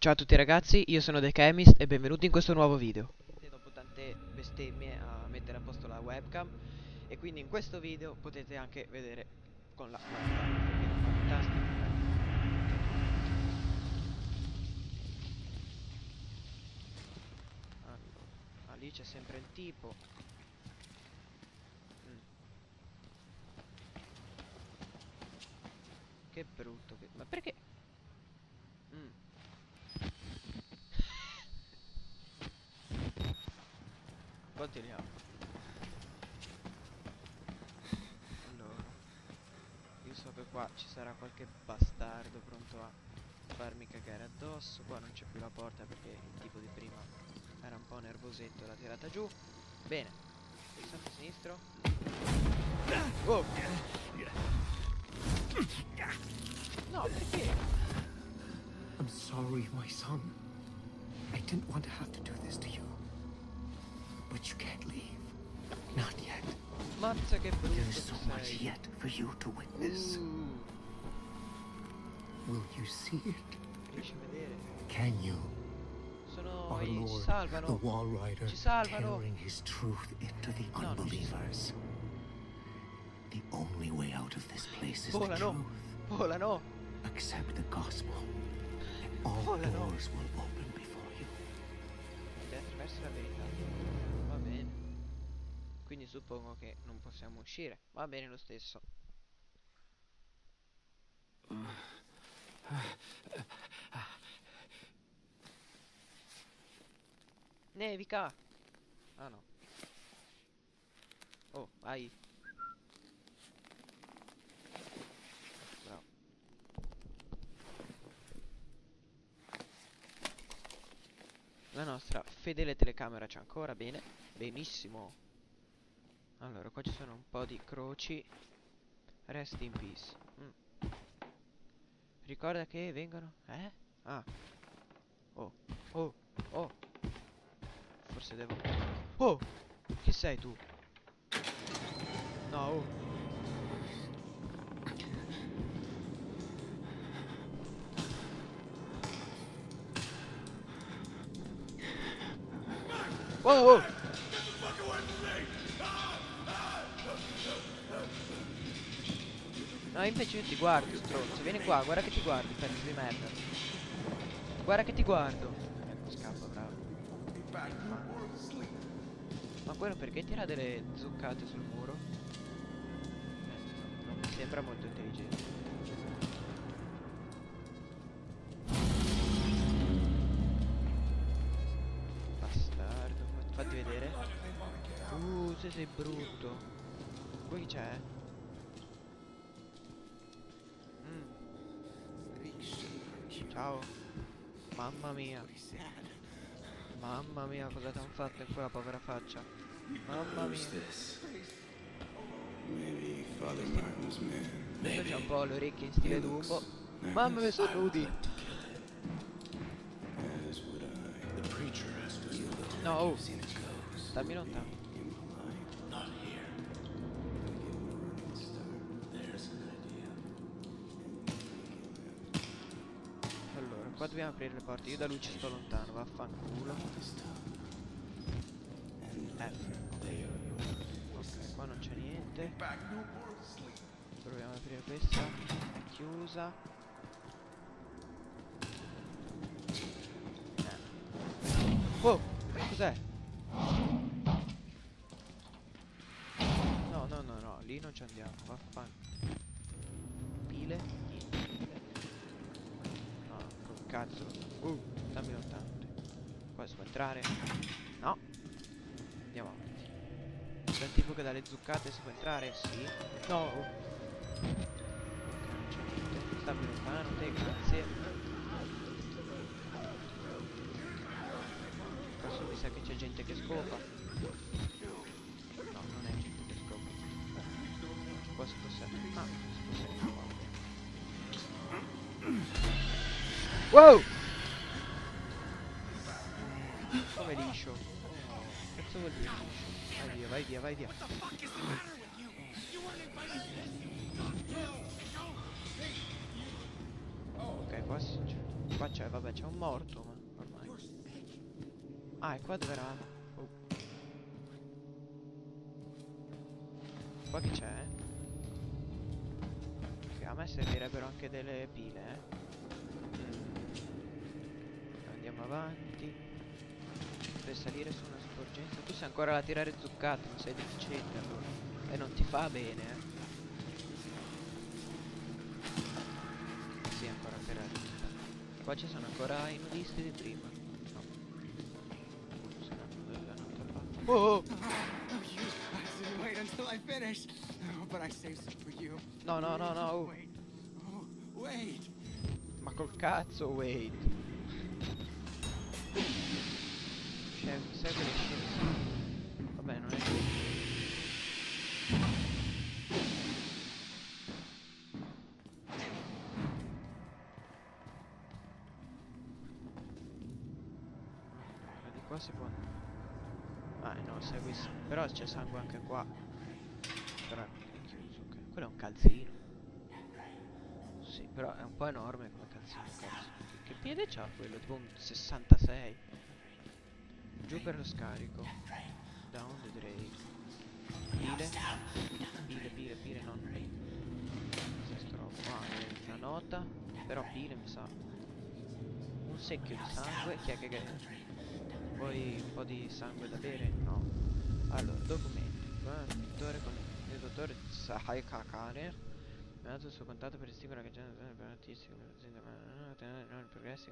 Ciao a tutti ragazzi, io sono The Chemist e benvenuti in questo nuovo video. Dopo tante bestemmie a mettere a posto la webcam, e quindi in questo video potete anche vedere con la fantastica. Ah, lì c'è sempre il tipo. Che brutto che... Ma perché? Continuiamo. Allora, io so che qua ci sarà qualche bastardo pronto a farmi cagare addosso. Qua non c'è più la porta perché il tipo di prima era un po' nervosetto e l'ha tirata giù. Bene, il salto sinistro. Oh. No, perché? I'm sorry, my son. I didn't want to have to do this to you. But you can't leave. Not yet. Mazza che brutto. There's so much yet for you to witness. Will you see it? Riesci a vedere? Can you? Sono i... Lord, ci salvano. The Wall Rider, ci salvano. Carrying his truth into the unbelievers. The only way out of this place is the truth. Volano. Accept the gospel. And all doors will open before you. Attraverso la verità. Quindi suppongo che non possiamo uscire. Va bene lo stesso. Nevica! Ah no. Oh, vai. Bravo. La nostra fedele telecamera c'è ancora, bene. Benissimo. Allora, qua ci sono un po' di croci. Rest in peace. Ricorda che vengono... Eh? Ah. Oh. Oh. Oh. Forse devo... Oh! Chi sei tu? No. Oh. Oh, oh. No, invece io ti guardo, stronzo. Vieni qua, guarda che ti guardi, pezzo di merda. Guarda che ti guardo. Ecco, scappa, bravo. Ma quello perché tira delle zuccate sul muro? No, non mi sembra molto intelligente. Bastardo, fatti vedere. Se sei brutto. Qui c'è? Ciao. Mamma mia. Mamma mia, cosa t'hanno fatto in quella povera faccia. Mamma mia. Questo c'è un po' le orecchie in stile Dumbo. Mamma mia, sono nudi. No, oh. Stammi lontano. Qua dobbiamo aprire le porte, io da luce sto lontano, vaffanculo. Ok, qua non c'è niente. Proviamo ad aprire questa, è chiusa. Oh, cos'è? No, no, no, no, lì non ci andiamo, vaffanculo. Pile. Cazzo, dammi lontano. Qua si può entrare? No. Andiamo avanti. C'è il tipo che dalle zuccate si può entrare? Sì. No. Ok, non c'è niente. Stammi lontano, te, grazie. Adesso mi sa che c'è gente che scopa. No, non è gente che scopa. Qua si può sempre. Ah, si può sempre. Wow! Come liscio? Cazzo vuol dire liscio? Vai via, vai via, vai via. Ok, qua qua c'è, vabbè, c'è un morto, ma ormai. Ah, è qua dove eravamo. Oh. Qua che c'è? Che a me servirebbero anche delle pile, Andiamo avanti. Per salire su una sporgenza. Tu sei ancora a tirare zuccato, non sei deficiente allora. E non ti fa bene, Sì, ancora per arrivare. Qua ci sono ancora i nudisti di prima. No. Oh! No, no, no, no. Ma col cazzo, wait. Sei quelle scelte. Vabbè, non è così. Qua si può. Ah no, segui. Però c'è sangue anche qua. Però è chiuso, ok. Quello è un calzino. Sì, però è un po' enorme come calzino. Che piede c'ha quello? Tipo un 66. Giù per lo scarico. Down the drain. Pile, non una nota. Però pile mi sa. Un secchio di sangue. Chi è che. Poi un po' di sangue da bere? No. Allora, documenti. Il dottore Sahai Kakaner mi ha dato il suo contatto per distinguere che genere per notizie come l'azienda, ma non il progressi.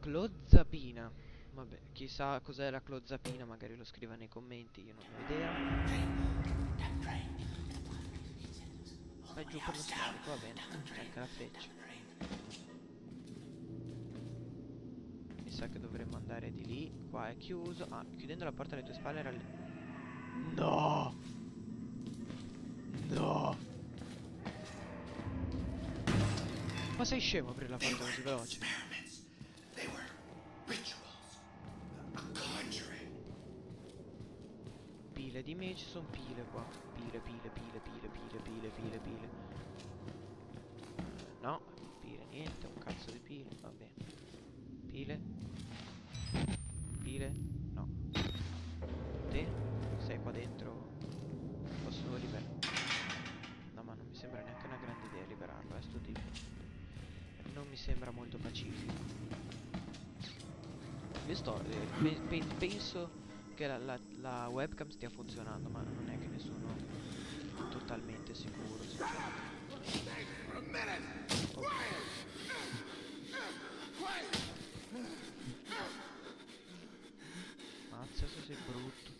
Clozapina. Vabbè, chissà cos'è la clozapina, magari lo scriva nei commenti, io non ho idea. Vai giù per lo scarico, va bene. Cerca la freccia. Che dovremmo andare di lì. Qua è chiuso. Ah, chiudendo la porta alle tue spalle era lì. No! No! Ma sei scemo a aprire la porta così veloce? Pile di me, ci sono pile qua. Pile. No, pile niente, un cazzo di pile, va bene. Pile, no. Te sei qua dentro. Posso liberarlo? No, ma non mi sembra neanche una grande idea liberarlo, sto tipo. Non mi sembra molto pacifico. Io sto. Penso che la webcam stia funzionando, ma non è che ne sono totalmente sicuro. Okay. Mazza, se sei brutto.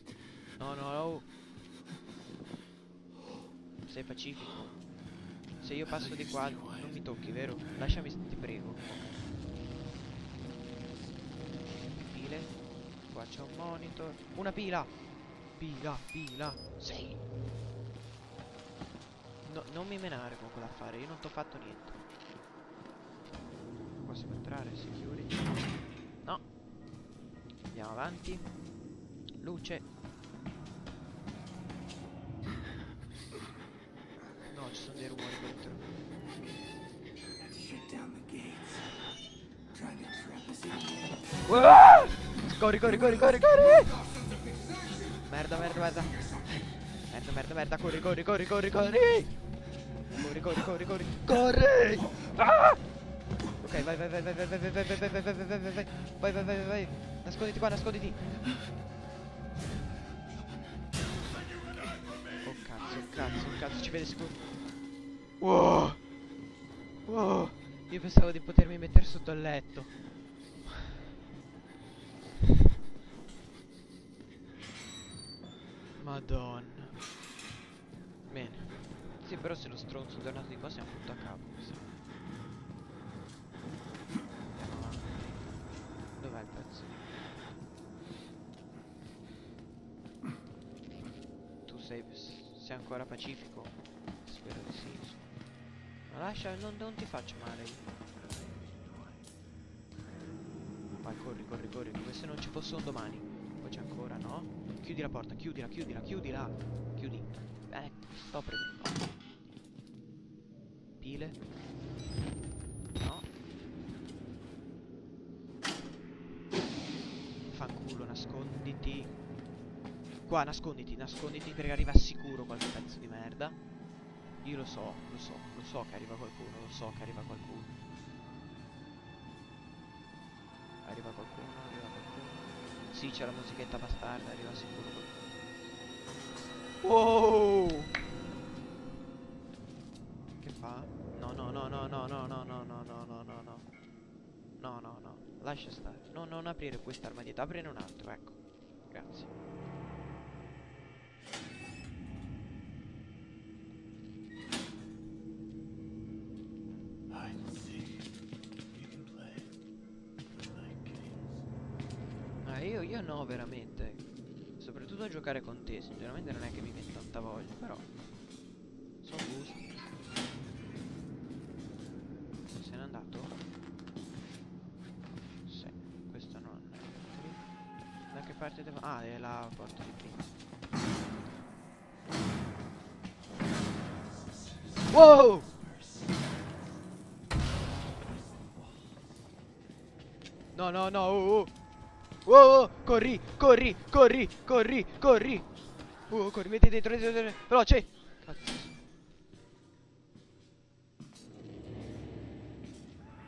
No. Sei pacifico. Se io passo di qua non mi tocchi, vero? Lasciami, ti prego. Pile. Qua c'è un monitor. Una pila. Pila. Sì. No, non mi menare con quell'affare. Io non t'ho fatto niente. Qua si può entrare, si chiude. No. Andiamo avanti. Luce. No, ci sono dei rumori dentro. Corri. Merda. Merda. Corri. Corri. Ah! Ok, vai. Nasconditi qua. Oh cazzo, ci vede sicuro. Wow. Io pensavo di potermi mettere sotto al letto. Madonna. Bene. Sì, però se lo stronzo è tornato di qua siamo tutto a capo, mi sa. Dov'è il pezzo? Tu sei ancora pacifico? Spero di sì. Ma lascia, non ti faccio male. Vai, corri, come se non ci fosse un domani. Poi c'è ancora, no? Chiudi la porta, chiudila. Chiudi. Sto prendendo. Pile. No, Vaffanculo, nasconditi. Qua, nasconditi, nasconditi, perché arriva sicuro qualche pezzo di merda. Io lo so, lo so, lo so che arriva qualcuno, lo so che arriva qualcuno. Arriva qualcuno, arriva qualcuno. Sì, c'è la musichetta bastarda, arriva sicuro qualcuno. Wow! Che fa? No, no, no, no, no, no, no, no, no, no, no, no, no. No, no, no, lascia stare. No, non aprire questa armadietta, aprire un altro, ecco. Grazie. Ma io no, veramente. Soprattutto a giocare con te, sinceramente non è che mi viene tanta voglia, però. Sono gusto. Se n'è andato? Parte devo... Ah, è la porta di prima. Wow! No, no, no, oh, oh, oh, corri, corri, corri, corri, corri. Corri, metti dentro, dentro, veloce. Cazzo.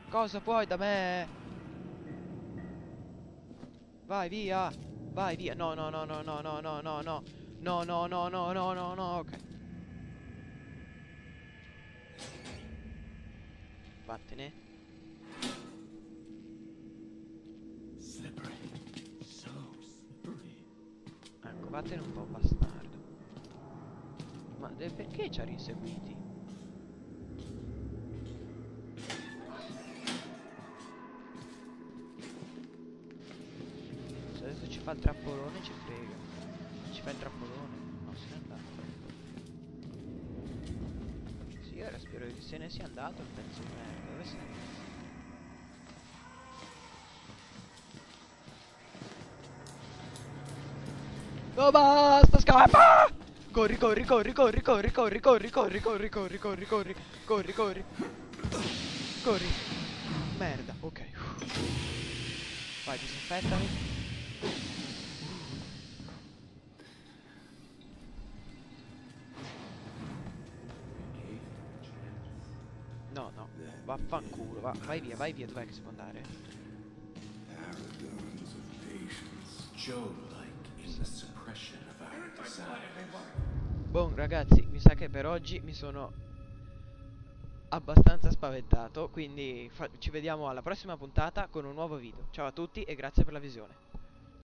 Cosa puoi da me? Vai via. Vai via, no no no no no no no no no no no no no no no no, ok. Vattene. Ecco, vattene un po' bastardo. Ma perché ci ha inseguiti? Fa il trappolone, ci frega. Ci fa il trappolone. No, se n'è andato. Sì, ora spero che se ne sia andato il pezzo di merda. Dove sei? No, basta, scappa! Corri, corri, corri, corri, corri, corri, corri, corri, corri, corri, corri, corri, corri, corri. Corri. Merda, ok. Vai, disinfettami. No, no, vaffanculo, va, vai via, dov'è che si può andare? Bon, ragazzi, mi sa che per oggi mi sono abbastanza spaventato, quindi ci vediamo alla prossima puntata con un nuovo video. Ciao a tutti e grazie per la visione.